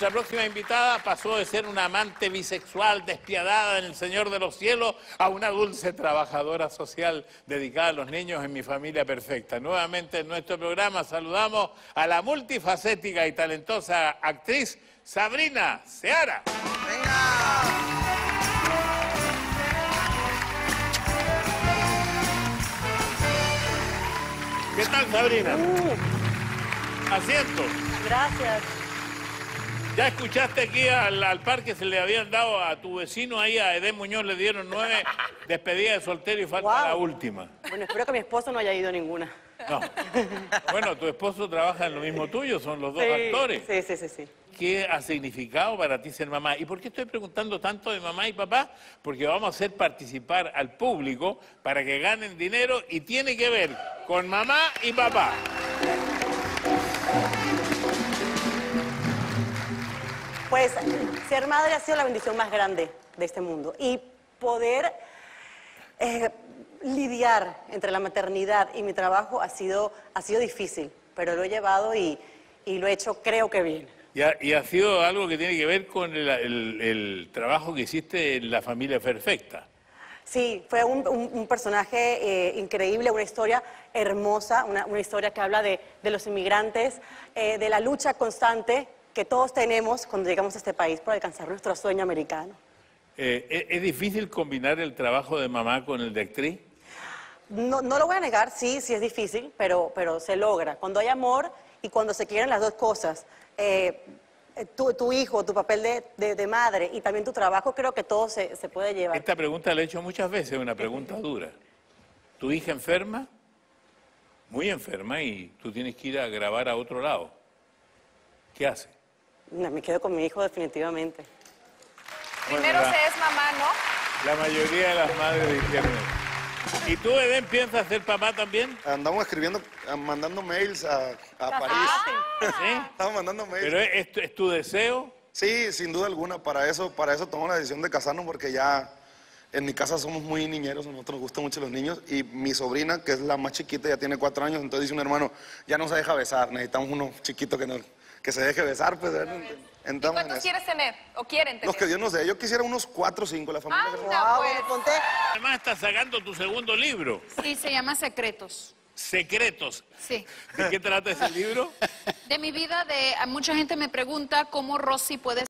Nuestra próxima invitada pasó de ser una amante bisexual despiadada en El Señor de los Cielos a una dulce trabajadora social dedicada a los niños en Mi Familia Perfecta. Nuevamente en nuestro programa saludamos a la multifacética y talentosa actriz Sabrina Seara. ¡Venga! ¿Qué tal, Sabrina? Asiento. Gracias. Ya escuchaste aquí al par que se le habían dado a tu vecino ahí, a Edén Muñoz, le dieron 9 despedidas de soltero y falta la última. Bueno, espero que mi esposo no haya ido ninguna. No. Bueno, tu esposo trabaja en lo mismo tuyo, son los dos actores. Sí. ¿Qué ha significado para ti ser mamá? ¿Y por qué estoy preguntando tanto de mamá y papá? Porque vamos a hacer participar al público para que ganen dinero y tiene que ver con mamá y papá. Pues ser madre ha sido la bendición más grande de este mundo y poder lidiar entre la maternidad y mi trabajo ha sido difícil, pero lo he llevado y lo he hecho creo que bien. Y ha sido algo que tiene que ver con el trabajo que hiciste en La Familia Perfecta. Sí, fue un personaje increíble, una historia hermosa, una historia que habla de los inmigrantes, de la lucha constante que todos tenemos cuando llegamos a este país por alcanzar nuestro sueño americano. ¿Es difícil combinar el trabajo de mamá con el de actriz? No lo voy a negar, sí es difícil, pero se logra. Cuando hay amor y cuando se quieren las dos cosas, tu hijo, tu papel de madre y también tu trabajo, creo que todo se puede llevar. Esta pregunta la he hecho muchas veces, una pregunta dura. ¿Tu hija enferma? Muy enferma y tú tienes que ir a grabar a otro lado. ¿Qué hace? No, me quedo con mi hijo definitivamente. Bueno, primero se es mamá, ¿no? La mayoría de las madres dicen eso. ¿Y tú, Edén, piensas ser papá también? Andamos escribiendo, mandando mails a París. ¿Sí? Estamos mandando mails. ¿Pero es tu deseo? Sí, sin duda alguna. Para eso tomamos la decisión de casarnos porque ya en mi casa somos muy niñeros. A nosotros nos gustan mucho los niños. Y mi sobrina, que es la más chiquita, ya tiene 4 años. Entonces dice un hermano, ya no se deja besar. Necesitamos uno chiquito que se deje besar, pues. ¿Cuántos quieres tener o quieren tener? Los que Dios nos dé. Yo quisiera unos 4 o 5, la familia. Anda, pues. Conté. Además estás sacando tu segundo libro. Sí, se llama Secretos. ¿Secretos? Sí. ¿De qué trata ese libro? De mi vida. Mucha gente me pregunta cómo Rosy puede